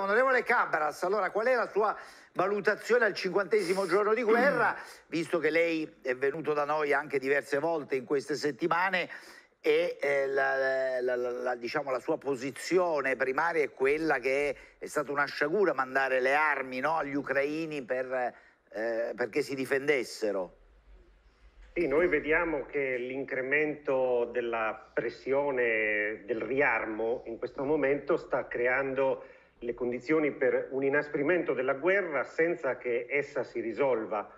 Onorevole Cabras, allora qual è la sua valutazione al 50° giorno di guerra, visto che lei è venuto da noi anche diverse volte in queste settimane e diciamo la sua posizione primaria è quella che è stata una sciagura mandare le armi, no, agli ucraini perché si difendessero? Sì, noi vediamo che l'incremento della pressione del riarmo in questo momento sta creando le condizioni per un inasprimento della guerra senza che essa si risolva.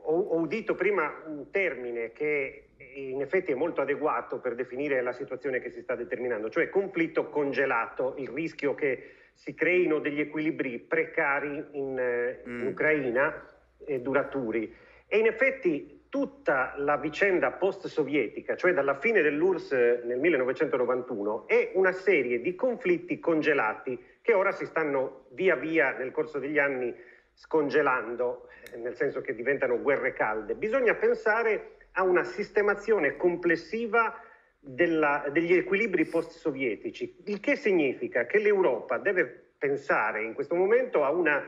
Ho udito prima un termine che in effetti è molto adeguato per definire la situazione che si sta determinando, cioè conflitto congelato, il rischio che si creino degli equilibri precari in Ucraina e duraturi. E in effetti tutta la vicenda post-sovietica, cioè dalla fine dell'URSS nel 1991, è una serie di conflitti congelati che ora si stanno via via nel corso degli anni scongelando, nel senso che diventano guerre calde. Bisogna pensare a una sistemazione complessiva degli equilibri post-sovietici, il che significa che l'Europa deve pensare in questo momento a una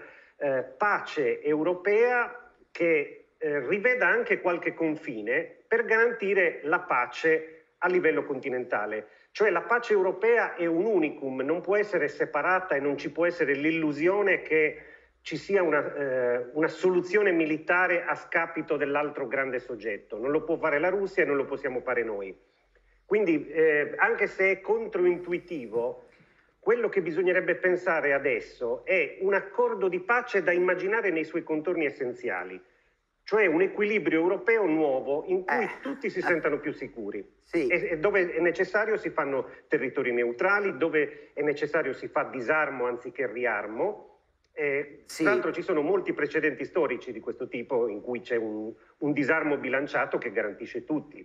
pace europea che riveda anche qualche confine per garantire la pace a livello continentale. Cioè la pace europea è un unicum, non può essere separata e non ci può essere l'illusione che ci sia una soluzione militare a scapito dell'altro grande soggetto. Non lo può fare la Russia e non lo possiamo fare noi. Quindi anche se è controintuitivo, quello che bisognerebbe pensare adesso è un accordo di pace da immaginare nei suoi contorni essenziali. Cioè un equilibrio europeo nuovo in cui tutti si sentano più sicuri. Sì. E dove è necessario si fanno territori neutrali, dove è necessario si fa disarmo anziché riarmo. Sì. Tra l'altro ci sono molti precedenti storici di questo tipo in cui c'è un disarmo bilanciato che garantisce tutti.